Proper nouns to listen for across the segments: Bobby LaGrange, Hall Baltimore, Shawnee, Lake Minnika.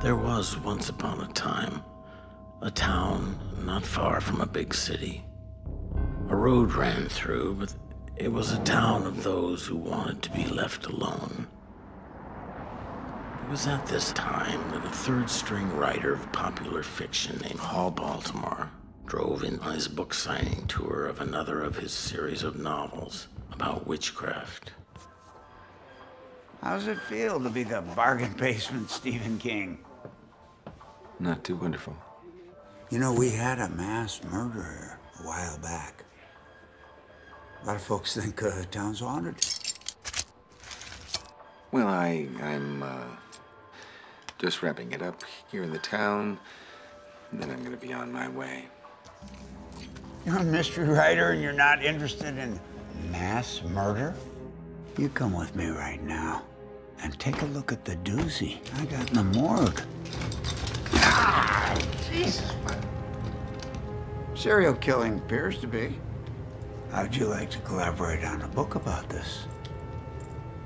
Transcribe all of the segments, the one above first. There was once upon a time, a town not far from a big city. A road ran through, but it was a town of those who wanted to be left alone. It was at this time that a third-string writer of popular fiction named Hall Baltimore drove in on his book signing tour of another of his series of novels about witchcraft. How's it feel to be the bargain basement Stephen King? Not too wonderful. You know, we had a mass murderer a while back. A lot of folks think the town's haunted. Well, I'm just wrapping it up here in the town, and then I'm gonna be on my way. You're a mystery writer and you're not interested in mass murder? You come with me right now and take a look at the doozy I got in the morgue. Ah, Jesus, man. Serial killing appears to be. How'd you like to collaborate on a book about this?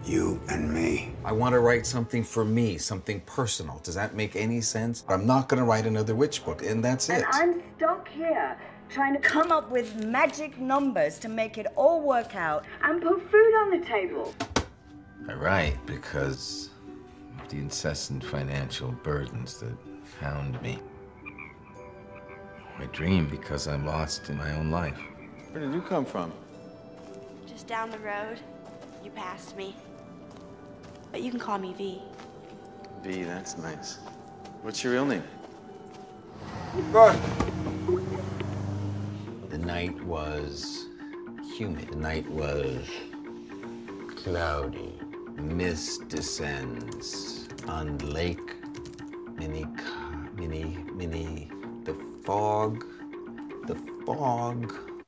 You and me. I want to write something for me, something personal. Does that make any sense? I'm not going to write another witch book, and that's it. And I'm stuck here, trying to come up with magic numbers to make it all work out and put food on the table. I write because of the incessant financial burdens that hound me. I dream because I'm lost in my own life. Where did you come from? Just down the road. You passed me. But you can call me V. V, that's nice. What's your real name? Good. The night was humid. The night was cloudy. Mist descends on Lake Minnika. The fog.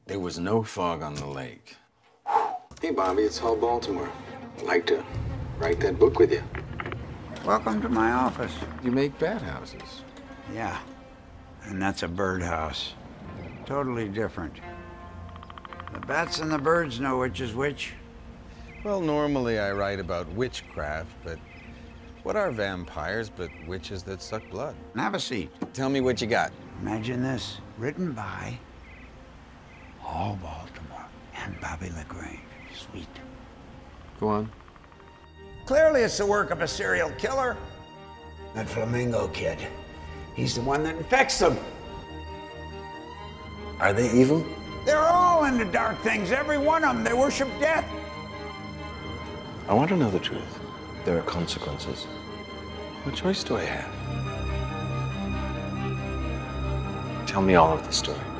There was no fog on the lake. Hey, Bobby, it's Hall Baltimore. I'd like to write that book with you. Welcome to my office. You make bat houses. Yeah, and that's a birdhouse. Totally different. The bats and the birds know which is which. Well, normally I write about witchcraft, but what are vampires but witches that suck blood? Have a seat. Tell me what you got. Imagine this, written by Hall Baltimore and Bobby LaGrange. Sweet. Go on. Clearly it's the work of a serial killer. That flamingo kid. He's the one that infects them. Are they evil? They're all into dark things, every one of them. They worship death. I want to know the truth. There are consequences. What choice do I have? Tell me all of the story.